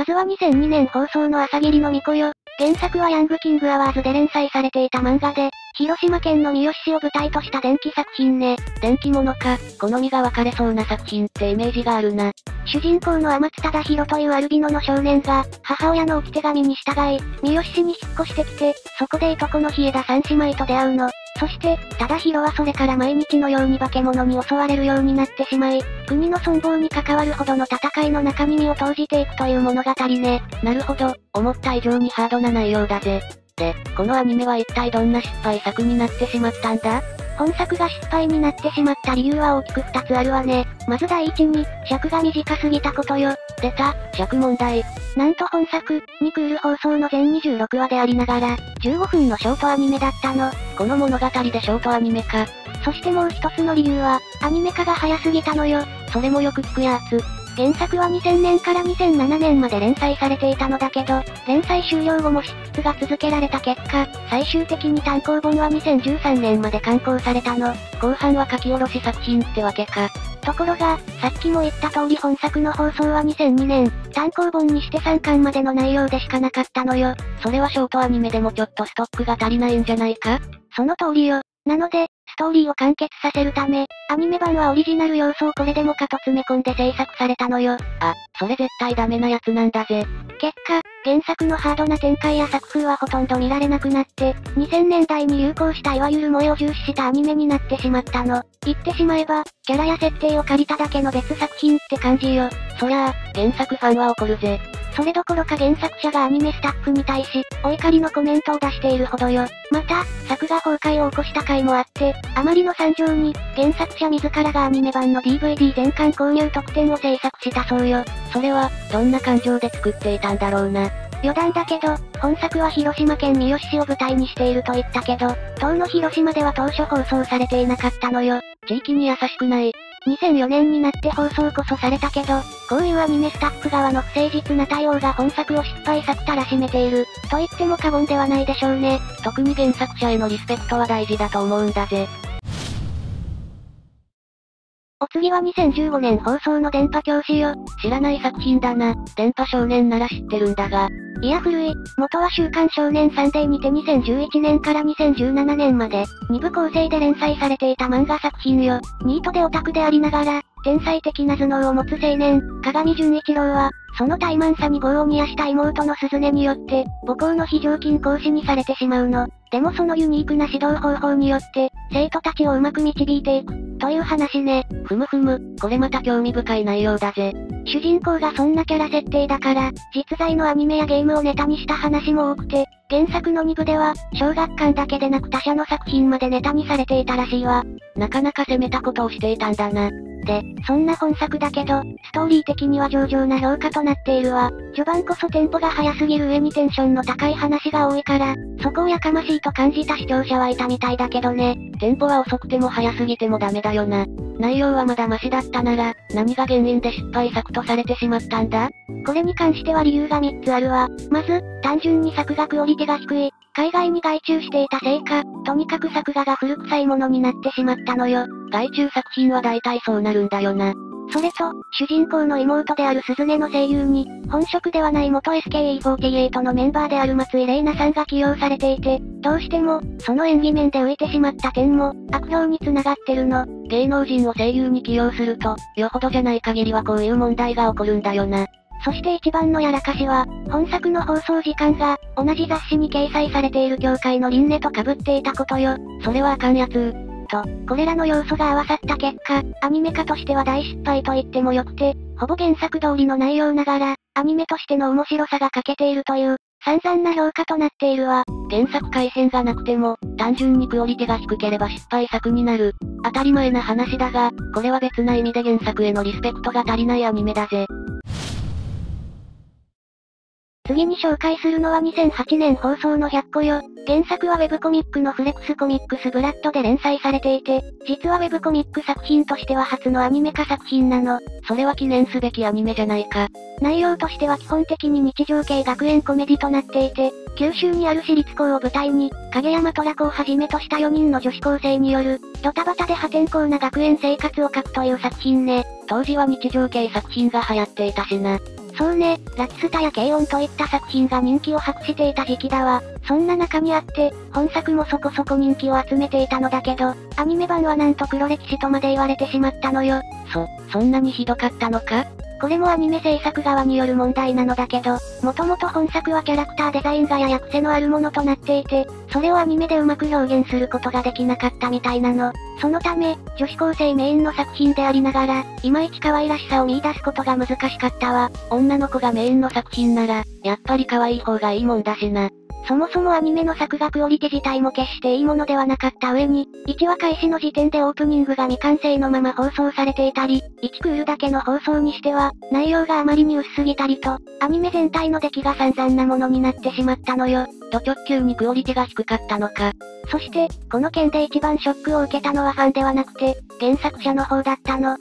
まずは2002年放送の朝霧の巫女よ。原作はヤングキングアワーズで連載されていた漫画で、広島県の三好市を舞台とした伝記作品ね。伝記ものか、好みが分かれそうな作品ってイメージがあるな。主人公の天津忠弘というアルビノの少年が、母親の置き手紙に従い、三好市に引っ越してきて、そこでいとこの日枝三姉妹と出会うの。そして、忠弘はそれから毎日のように化け物に襲われるようになってしまい、国の存亡に関わるほどの戦いの中に身を投じていくという物語ね。なるほど、思った以上にハードな内容だぜ。で、このアニメは一体どんな失敗作になってしまったんだ？本作が失敗になってしまった理由は大きく2つあるわね。まず第一に、尺が短すぎたことよ。出た、尺問題。なんと本作、2クール放送の全26話でありながら、15分のショートアニメだったの。この物語でショートアニメか。そしてもう一つの理由は、アニメ化が早すぎたのよ。それもよく聞くやつ。原作は2000年から2007年まで連載されていたのだけど、連載終了後も執筆が続けられた結果、最終的に単行本は2013年まで刊行されたの。後半は書き下ろし作品ってわけか。ところが、さっきも言った通り本作の放送は2002年、単行本にして3巻までの内容でしかなかったのよ。それはショートアニメでもちょっとストックが足りないんじゃないか？その通りよ。なので、ストーリーを完結させるため、アニメ版はオリジナル要素をこれでもかと詰め込んで制作されたのよ。あ、それ絶対ダメなやつなんだぜ。結果、原作のハードな展開や作風はほとんど見られなくなって、2000年代に流行したいわゆる萌えを重視したアニメになってしまったの。言ってしまえば、キャラや設定を借りただけの別作品って感じよ。そりゃあ、原作ファンは怒るぜ。それどころか原作者がアニメスタッフに対し、お怒りのコメントを出しているほどよ。また、作画崩壊を起こした回もあって、あまりの惨状に、原作者自らがアニメ版の DVD 全巻購入特典を制作したそうよ。それは、どんな感情で作っていたんだろうな。余談だけど、本作は広島県三好市を舞台にしていると言ったけど、当の広島では当初放送されていなかったのよ。地域に優しくない。2004年になって放送こそされたけど、こういうアニメスタッフ側の不誠実な対応が本作を失敗作たらしめている、と言っても過言ではないでしょうね。特に原作者へのリスペクトは大事だと思うんだぜ。お次は2015年放送の電波教師よ。知らない作品だな。電波少年なら知ってるんだが。いや古い。元は週刊少年サンデーにて2011年から2017年まで、2部構成で連載されていた漫画作品よ。ニートでオタクでありながら、天才的な頭脳を持つ青年、鏡純一郎は、その怠慢さに業を煮やした妹の鈴音によって、母校の非常勤講師にされてしまうの。でもそのユニークな指導方法によって、生徒たちをうまく導いていく、という話ね。ふむふむ、これまた興味深い内容だぜ。主人公がそんなキャラ設定だから、実在のアニメやゲームをネタにした話も多くて、原作の2部では、小学館だけでなく他社の作品までネタにされていたらしいわ。なかなか攻めたことをしていたんだな。で、そんな本作だけど、ストーリー的には上々な評価となっているわ。序盤こそテンポが速すぎる上にテンションの高い話が多いから、そこをやかましいと感じた視聴者はいたみたいだけどね。テンポは遅くても速すぎてもダメだよな。内容はまだマシだったなら、何が原因で失敗作とされてしまったんだ？これに関しては理由が3つあるわ。まず、単純に作画クオリティが低い。海外に外注していたせいか、とにかく作画が古臭いものになってしまったのよ。外注作品は大体そうなるんだよな。それと、主人公の妹である鈴音の声優に、本職ではない元 SKE48 のメンバーである松井玲奈さんが起用されていて、どうしても、その演技面で浮いてしまった点も、悪評に繋がってるの。芸能人を声優に起用すると、よほどじゃない限りはこういう問題が起こるんだよな。そして一番のやらかしは、本作の放送時間が、同じ雑誌に掲載されている協会の輪廻と被っていたことよ。それはあかんやつと、これらの要素が合わさった結果、アニメ化としては大失敗と言ってもよくて、ほぼ原作通りの内容ながら、アニメとしての面白さが欠けているという、散々な評価となっているわ。原作改編がなくても、単純にクオリティが低ければ失敗作になる。当たり前な話だが、これは別な意味で原作へのリスペクトが足りないアニメだぜ。次に紹介するのは2008年放送の100個よ。原作はウェブコミックのフレックスコミックスブラッドで連載されていて、実はウェブコミック作品としては初のアニメ化作品なの。それは記念すべきアニメじゃないか。内容としては基本的に日常系学園コメディとなっていて、九州にある私立校を舞台に、影山虎子をはじめとした4人の女子高生による、ドタバタで破天荒な学園生活を描くという作品ね。当時は日常系作品が流行っていたしな。そうね、ラキスタや軽音といった作品が人気を博していた時期だわ。そんな中にあって、本作もそこそこ人気を集めていたのだけど、アニメ版はなんと黒歴史とまで言われてしまったのよ。そんなにひどかったのか？これもアニメ制作側による問題なのだけど、もともと本作はキャラクターデザインがやや癖のあるものとなっていて、それをアニメでうまく表現することができなかったみたいなの。そのため、女子高生メインの作品でありながら、いまいち可愛らしさを見出すことが難しかったわ。女の子がメインの作品なら、やっぱり可愛い方がいいもんだしな。そもそもアニメの作画クオリティ自体も決していいものではなかった上に、1話開始の時点でオープニングが未完成のまま放送されていたり、1クールだけの放送にしては、内容があまりに薄すぎたりと、アニメ全体の出来が散々なものになってしまったのよ。と直球にクオリティが低かったのか。そして、この件で一番ショックを受けたのはファンではなくて、原作者の方だったの。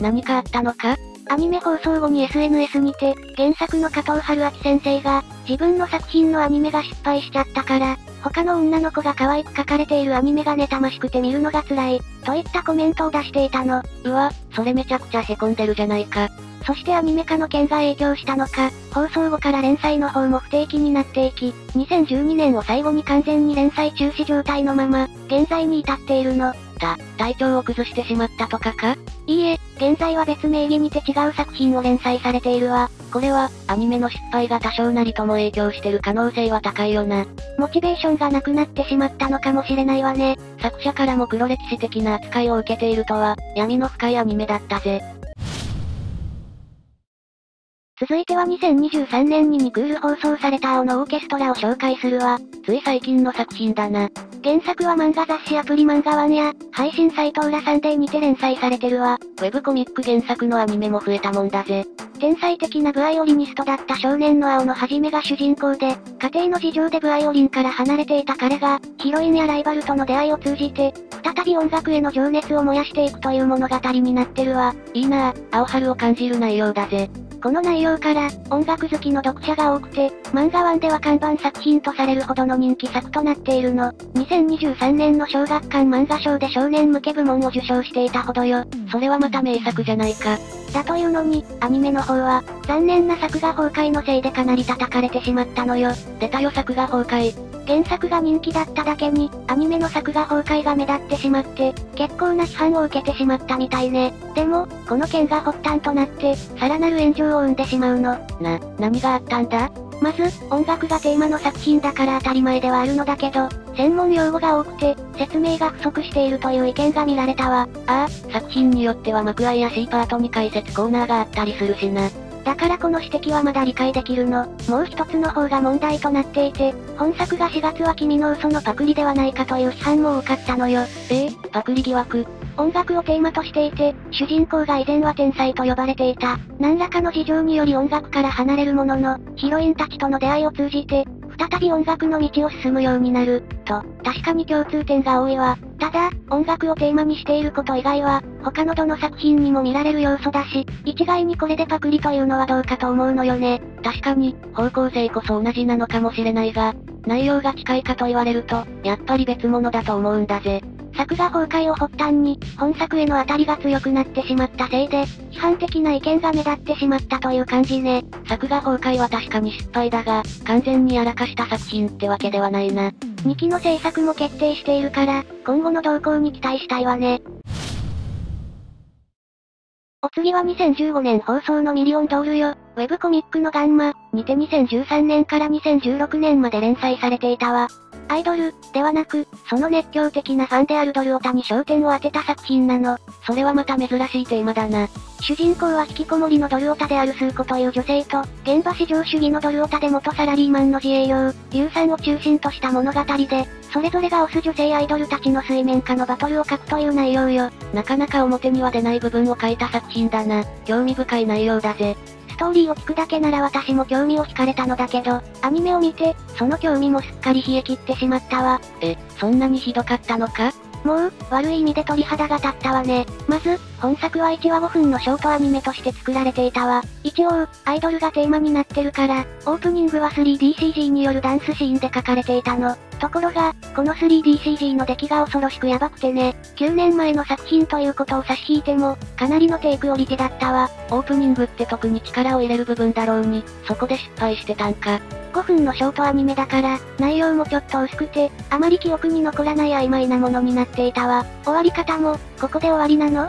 何かあったのか？アニメ放送後に SNS にて、原作の加藤春明先生が、自分の作品のアニメが失敗しちゃったから、他の女の子が可愛く描かれているアニメが妬ましくて見るのが辛い、といったコメントを出していたの。うわ、それめちゃくちゃへこんでるじゃないか。そしてアニメ化の件が影響したのか、放送後から連載の方も不定期になっていき、2012年を最後に完全に連載中止状態のまま、現在に至っているの。体調を崩してしまったとかか？いいえ、現在は別名義にて違う作品を連載されているわ。これは、アニメの失敗が多少なりとも影響してる可能性は高いよな。モチベーションがなくなってしまったのかもしれないわね。作者からも黒歴史的な扱いを受けているとは、闇の深いアニメだったぜ。続いては2023年に2クール放送された青のオーケストラを紹介するわ。つい最近の作品だな。原作は漫画雑誌アプリ漫画ワンや、配信サイト裏サンデーにて連載されてるわ。ウェブコミック原作のアニメも増えたもんだぜ。天才的なブアイオリニストだった少年の青野はじめが主人公で、家庭の事情でブアイオリンから離れていた彼が、ヒロインやライバルとの出会いを通じて、再び音楽への情熱を燃やしていくという物語になってるわ。いいなぁ、青春を感じる内容だぜ。この内容から、音楽好きの読者が多くて、漫画1では看板作品とされるほどの人気作となっているの。2023年の小学館漫画賞で少年向け部門を受賞していたほどよ。それはまた名作じゃないか。だというのに、アニメの方は、残念な作画崩壊のせいでかなり叩かれてしまったのよ。出たよ作画崩壊。原作が人気だっただけに、アニメの作画崩壊が目立ってしまって、結構な批判を受けてしまったみたいね。でも、この件が発端となって、さらなる炎上を生んでしまうの。何があったんだ？まず、音楽がテーマの作品だから当たり前ではあるのだけど、専門用語が多くて、説明が不足しているという意見が見られたわ。作品によっては幕愛や C パートに解説コーナーがあったりするしな。だからこの指摘はまだ理解できるの。もう一つの方が問題となっていて、本作が4月は君の嘘のパクリではないかという批判も多かったのよ。パクリ疑惑。音楽をテーマとしていて、主人公が以前は天才と呼ばれていた。何らかの事情により音楽から離れるものの、ヒロインたちとの出会いを通じて、再び音楽の道を進むようになる、と、確かに共通点が多いわ。ただ、音楽をテーマにしていること以外は、他のどの作品にも見られる要素だし、一概にこれでパクリというのはどうかと思うのよね。確かに、方向性こそ同じなのかもしれないが、内容が近いかと言われると、やっぱり別物だと思うんだぜ。作画崩壊を発端に、本作への当たりが強くなってしまったせいで、批判的な意見が目立ってしまったという感じね。作画崩壊は確かに失敗だが、完全にやらかした作品ってわけではないな。2期の制作も決定しているから、今後の動向に期待したいわね。お次は2015年放送のミリオンドールよ。ウェブコミックのガンマ、にて2013年から2016年まで連載されていたわ。アイドル、ではなく、その熱狂的なファンであるドルオタに焦点を当てた作品なの。それはまた珍しいテーマだな。主人公は引きこもりのドルオタであるスーコという女性と、現場至上主義のドルオタで元サラリーマンの自営業、リュウさんを中心とした物語で、それぞれが推す女性アイドルたちの水面下のバトルを書くという内容よ。なかなか表には出ない部分を書いた作品だな。興味深い内容だぜ。ストーリーを聞くだけなら私も興味を惹かれたのだけど、アニメを見て、その興味もすっかり冷え切ってしまったわ。そんなにひどかったのか？もう、悪い意味で鳥肌が立ったわね。まず、本作は1話5分のショートアニメとして作られていたわ。一応、アイドルがテーマになってるから、オープニングは 3DCG によるダンスシーンで書かれていたの。ところが、この 3DCG の出来が恐ろしくヤバくてね。9年前の作品ということを差し引いても、かなりのテイクオリティだったわ。オープニングって特に力を入れる部分だろうに、そこで失敗してたんか。5分のショートアニメだから、内容もちょっと薄くて、あまり記憶に残らない曖昧なものになっていたわ。終わり方も、ここで終わりなの？っ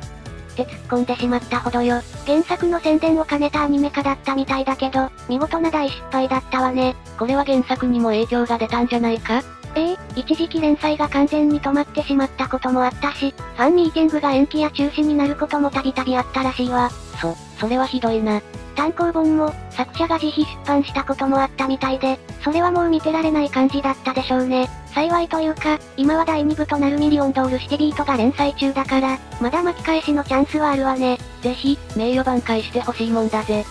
て突っ込んでしまったほどよ。原作の宣伝を兼ねたアニメ化だったみたいだけど、見事な大失敗だったわね。これは原作にも影響が出たんじゃないか？一時期連載が完全に止まってしまったこともあったし、ファンミーティングが延期や中止になることもたびたびあったらしいわ。それはひどいな。単行本も、作者が自費出版したこともあったみたいで、それはもう見てられない感じだったでしょうね。幸いというか、今は第2部となるミリオンドールシティビートが連載中だから、まだ巻き返しのチャンスはあるわね。ぜひ、名誉挽回してほしいもんだぜ。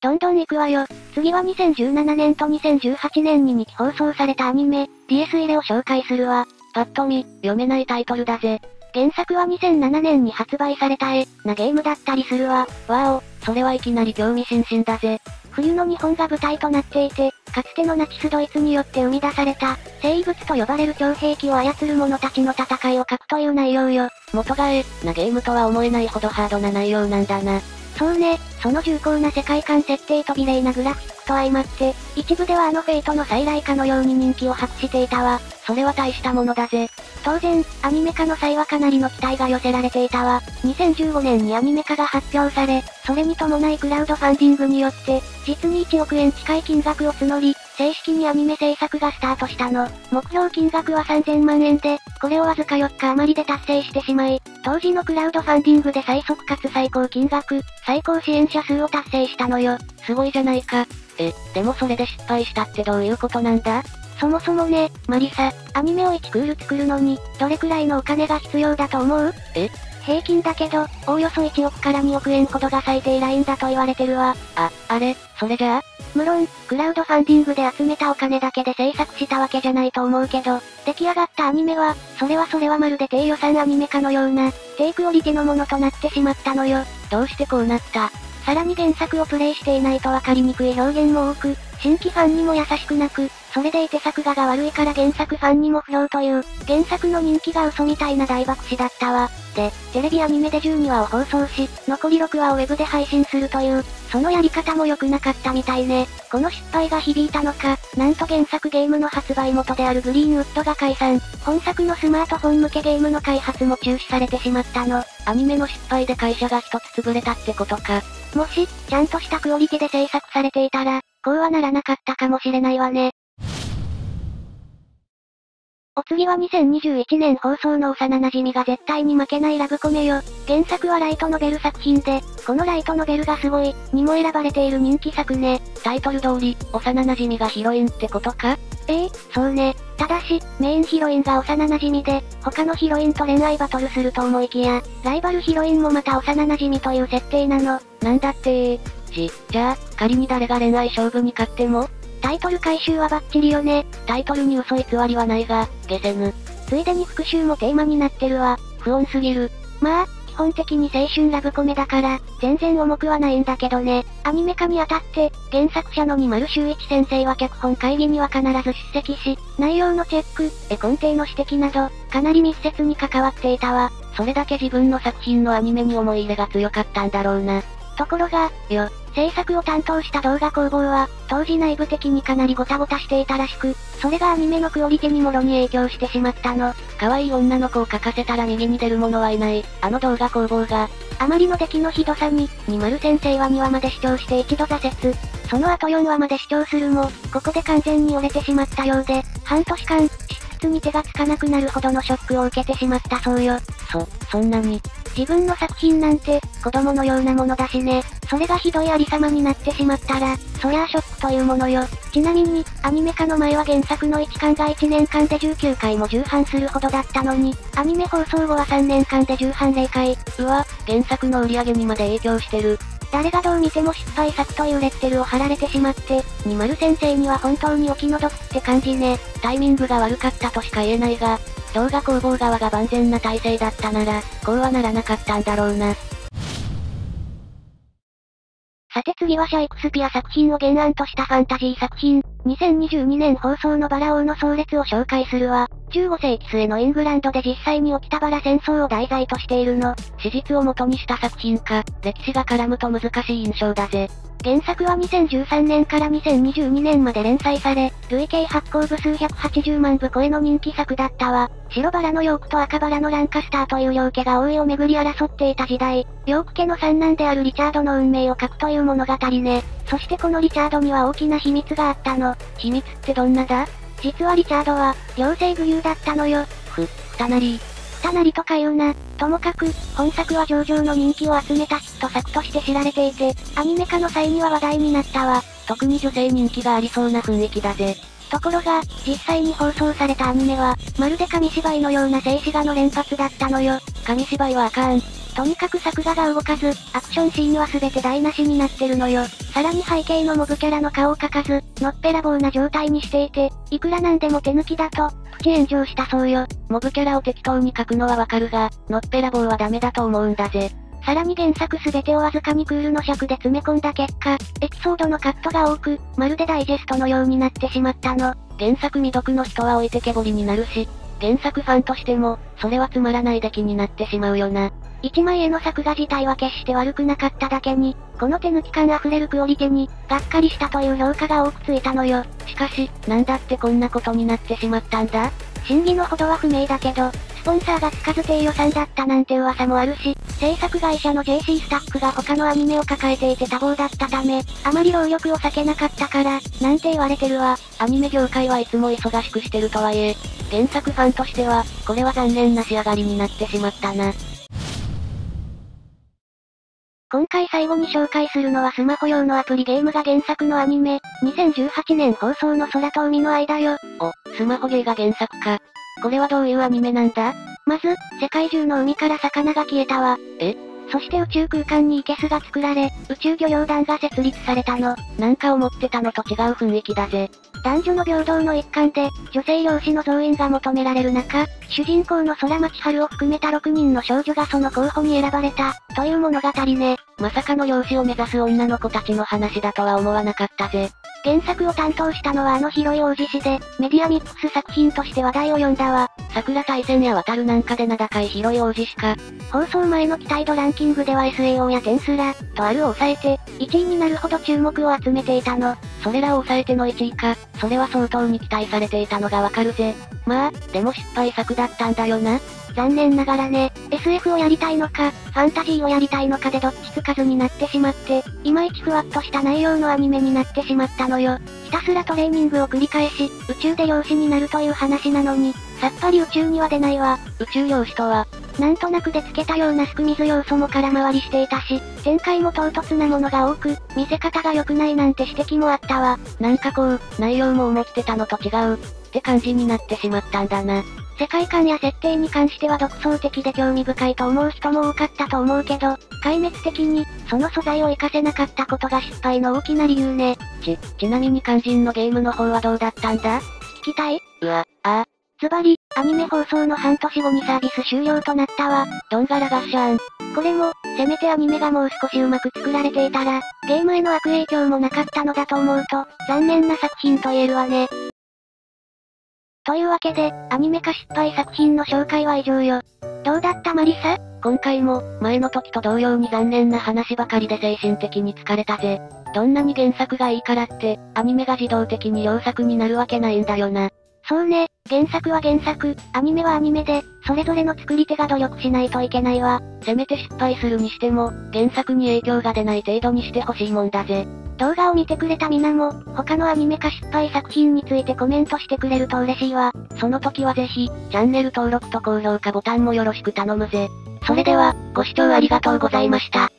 どんどん行くわよ。次は2017年と2018年に2期放送されたアニメ、Dies iraeを紹介するわ。パッと見、読めないタイトルだぜ。原作は2007年に発売されたなゲームだったりするわ。わお、それはいきなり興味津々だぜ。冬の日本が舞台となっていて、かつてのナチスドイツによって生み出された、生物と呼ばれる強兵器を操る者たちの戦いを書くという内容よ。元がなゲームとは思えないほどハードな内容なんだな。そうね、その重厚な世界観設定と美麗なグラフィックと相まって、一部ではあのフェイトの再来かのように人気を博していたわ。それは大したものだぜ。当然、アニメ化の際はかなりの期待が寄せられていたわ。2015年にアニメ化が発表され、それに伴いクラウドファンディングによって、実に1億円近い金額を募り、正式にアニメ制作がスタートしたの。目標金額は3000万円で、これをわずか4日余りで達成してしまい、当時のクラウドファンディングで最速かつ最高金額、最高支援者数を達成したのよ。すごいじゃないか。でもそれで失敗したってどういうことなんだ？そもそもね、マリサ、アニメを1クール作るのに、どれくらいのお金が必要だと思う？平均だけど、おおよそ1億から2億円ほどが最低ラインだと言われてるわ。それじゃあ？無論、クラウドファンディングで集めたお金だけで制作したわけじゃないと思うけど、出来上がったアニメは、それはまるで低予算アニメ化のような、低クオリティのものとなってしまったのよ。どうしてこうなった？さらに原作をプレイしていないとわかりにくい表現も多く、新規ファンにも優しくなく、それでいて作画が悪いから原作ファンにも不評という、原作の人気が嘘みたいな大爆死だったわ。で、テレビアニメで12話を放送し、残り6話をウェブで配信するという、そのやり方も良くなかったみたいね。この失敗が響いたのか、なんと原作ゲームの発売元であるグリーンウッドが解散、本作のスマートフォン向けゲームの開発も中止されてしまったの。アニメの失敗で会社が一つ潰れたってことか。もし、ちゃんとしたクオリティで制作されていたら、こうはならなかったかもしれないわね。お次は2021年放送の幼馴染が絶対に負けないラブコメよ。原作はライトノベル作品で、このライトノベルがすごい、にも選ばれている人気作ね。タイトル通り、幼馴染がヒロインってことか？そうね。ただし、メインヒロインが幼馴染で、他のヒロインと恋愛バトルすると思いきや、ライバルヒロインもまた幼馴染という設定なの。なんだってじゃあ、仮に誰が恋愛勝負に勝っても？タイトル回収はバッチリよね。タイトルに嘘偽りはないが、解せぬ。ついでに復讐もテーマになってるわ。不穏すぎる。まあ、基本的に青春ラブコメだから、全然重くはないんだけどね。アニメ化にあたって、原作者の二丸修一先生は脚本会議には必ず出席し、内容のチェック、根底の指摘など、かなり密接に関わっていたわ。それだけ自分の作品のアニメに思い入れが強かったんだろうな。ところが、制作を担当した動画工房は、当時内部的にかなりごたごたしていたらしく、それがアニメのクオリティにもろに影響してしまったの。可愛い女の子を描かせたら右に出る者はいない、あの動画工房が、あまりの出来のひどさに、二丸先生は2話まで視聴して一度挫折。その後4話まで視聴するも、ここで完全に折れてしまったようで、半年間、支出に手がつかなくなるほどのショックを受けてしまったそうよ。そんなに。自分の作品なんて、子供のようなものだしね。それがひどいありさまになってしまったら、そりゃあショックというものよ。ちなみに、アニメ化の前は原作の1巻が1年間で19回も重版するほどだったのに、アニメ放送後は3年間で重版0回。うわ、原作の売り上げにまで影響してる。誰がどう見ても失敗作というレッテルを貼られてしまって、二丸先生には本当にお気の毒って感じね。タイミングが悪かったとしか言えないが、動画工房側が万全な体制だったなら、こうはならなかったんだろうな。さて次はシャイクスピア作品を原案としたファンタジー作品、2022年放送のバラ王の葬列を紹介するわ。15世紀末のイングランドで実際に起きたバラ戦争を題材としているの。史実を元にした作品か、歴史が絡むと難しい印象だぜ。原作は2013年から2022年まで連載され、累計発行部数180万部超えの人気作だったわ。白バラのヨークと赤バラのランカスターという両家が王位をめぐり争っていた時代、ヨーク家の三男であるリチャードの運命を書くという物語ね。そしてこのリチャードには大きな秘密があったの。秘密ってどんなだ？実はリチャードは、両性具有だったのよ。ふたなりとか言うな。ともかく、本作は上々の人気を集めたヒット作として知られていて、アニメ化の際には話題になったわ。特に女性人気がありそうな雰囲気だぜ。ところが、実際に放送されたアニメは、まるで紙芝居のような静止画の連発だったのよ。紙芝居はあかん。とにかく作画が動かず、アクションシーンは全て台無しになってるのよ。さらに背景のモブキャラの顔を描かず、のっぺらぼうな状態にしていて、いくらなんでも手抜きだと、プチ炎上したそうよ。モブキャラを適当に描くのはわかるが、のっぺらぼうはダメだと思うんだぜ。さらに原作すべてをわずかにクールの尺で詰め込んだ結果、エピソードのカットが多く、まるでダイジェストのようになってしまったの。原作未読の人は置いてけぼりになるし、原作ファンとしても、それはつまらない出来になってしまうよな。一枚絵の作画自体は決して悪くなかっただけに、この手抜き感あふれるクオリティに、がっかりしたという評価が多くついたのよ。しかし、なんだってこんなことになってしまったんだ？真偽のほどは不明だけど、スポンサーがつかず低予算だったなんて噂もあるし、制作会社の JC スタッフが他のアニメを抱えていて多忙だったため、あまり労力を避けなかったから、なんて言われてるわ。アニメ業界はいつも忙しくしてるとはいえ、原作ファンとしては、これは残念な仕上がりになってしまったな。今回最後に紹介するのはスマホ用のアプリゲームが原作のアニメ、2018年放送の空と海の間よ。お、スマホゲーが原作か。これはどういうアニメなんだ？まず、世界中の海から魚が消えたわ。そして宇宙空間に生けすが作られ、宇宙漁業団が設立されたの。なんか思ってたのと違う雰囲気だぜ。男女の平等の一環で、女性漁師の増員が求められる中、主人公の空町春を含めた6人の少女がその候補に選ばれた、という物語ね。まさかの漁師を目指す女の子たちの話だとは思わなかったぜ。原作を担当したのはあの広い王子市で、メディアミックス作品として話題を呼んだわ。桜大戦や渡るなんかで名高い広い王子市か。放送前の期待度ランキングでは SAO やテンスラ、とあるを抑えて、1位になるほど注目を集めていたの。それらを抑えての1位か、それは相当に期待されていたのがわかるぜ。まあ、でも失敗作だったんだよな。残念ながらね、SF をやりたいのか、ファンタジーをやりたいのかでどっちつかずになってしまって、いまいちふわっとした内容のアニメになってしまったのよ。ひたすらトレーニングを繰り返し、宇宙で漁師になるという話なのに、さっぱり宇宙には出ないわ。宇宙漁師とは、なんとなくでつけたようなすく水要素も空回りしていたし、展開も唐突なものが多く、見せ方が良くないなんて指摘もあったわ。なんかこう、内容も思ってたのと違う、って感じになってしまったんだな。世界観や設定に関しては独創的で興味深いと思う人も多かったと思うけど、壊滅的に、その素材を活かせなかったことが失敗の大きな理由ね。ちなみに肝心のゲームの方はどうだったんだ？聞きたい？ズバリ、アニメ放送の半年後にサービス終了となったわ。どんがらガッシャーン。これも、せめてアニメがもう少しうまく作られていたら、ゲームへの悪影響もなかったのだと思うと、残念な作品と言えるわね。というわけで、アニメ化失敗作品の紹介は以上よ。どうだったマリサ？今回も、前の時と同様に残念な話ばかりで精神的に疲れたぜ。どんなに原作がいいからって、アニメが自動的に良作になるわけないんだよな。そうね、原作は原作、アニメはアニメで、それぞれの作り手が努力しないといけないわ。せめて失敗するにしても、原作に影響が出ない程度にしてほしいもんだぜ。動画を見てくれたみなも、他のアニメ化失敗作品についてコメントしてくれると嬉しいわ。その時はぜひ、チャンネル登録と高評価ボタンもよろしく頼むぜ。それでは、ご視聴ありがとうございました。